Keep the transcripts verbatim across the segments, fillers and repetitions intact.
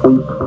Thank you.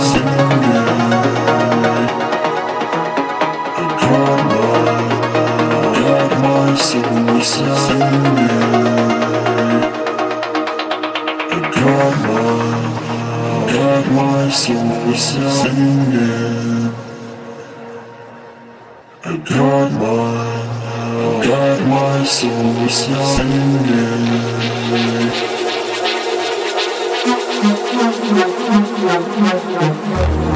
I got my soul,